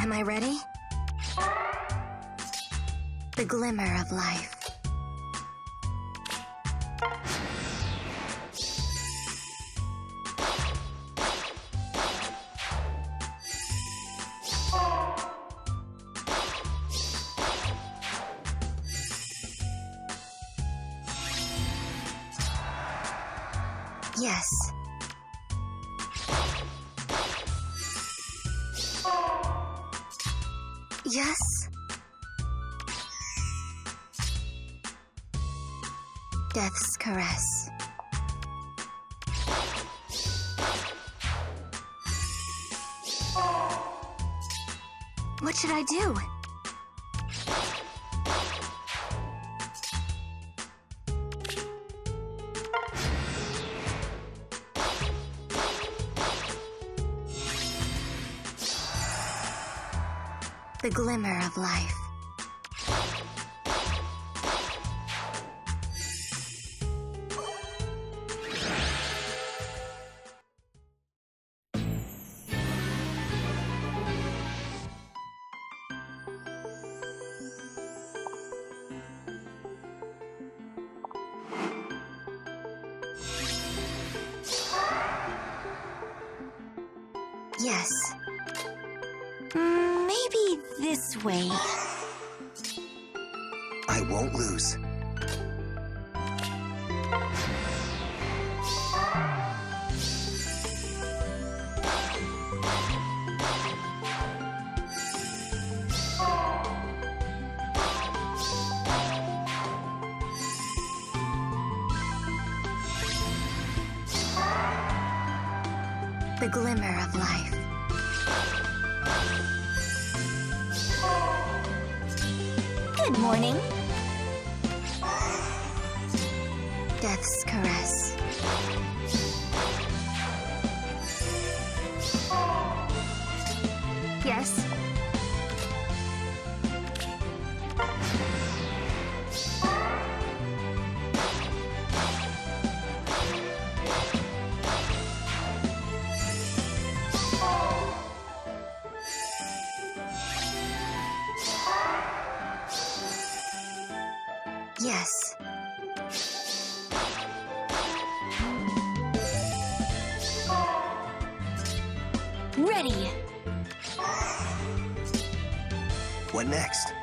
Am I ready? The glimmer of life. Yes. Yes. Death's caress. What should I do? The glimmer of life. Yes. Maybe this way. I won't lose. The glimmer of life. Good morning. Death's caress. Yes. Yes. Ready. What next?